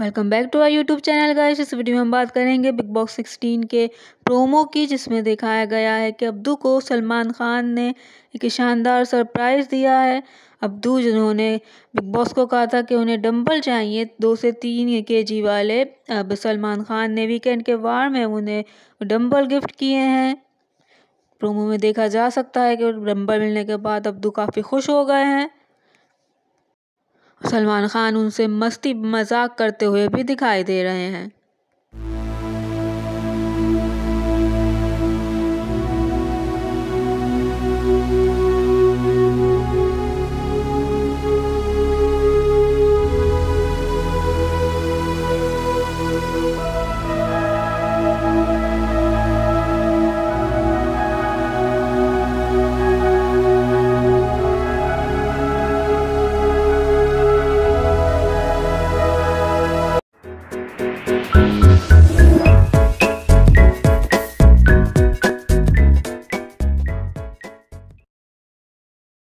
Welcome back to our YouTube channel guys. इस video में हम बात करेंगे बिग बॉस 16 के प्रोमो की, जिसमें दिखाया गया है कि अब्दू को सलमान खान ने एक शानदार सरप्राइज़ दिया है। अब्दू जिन्होंने बिग बॉस को कहा था कि उन्हें डंबल चाहिए 2 से 3 kg वाले, अब सलमान खान ने वीकेंड के वार में उन्हें डंबल गिफ्ट किए हैं। प्रोमो में देखा जा सकता है कि डंबल मिलने के बाद अब्दू काफ़ी खुश हो गए हैं। सलमान खान उनसे मस्ती मजाक करते हुए भी दिखाई दे रहे हैं।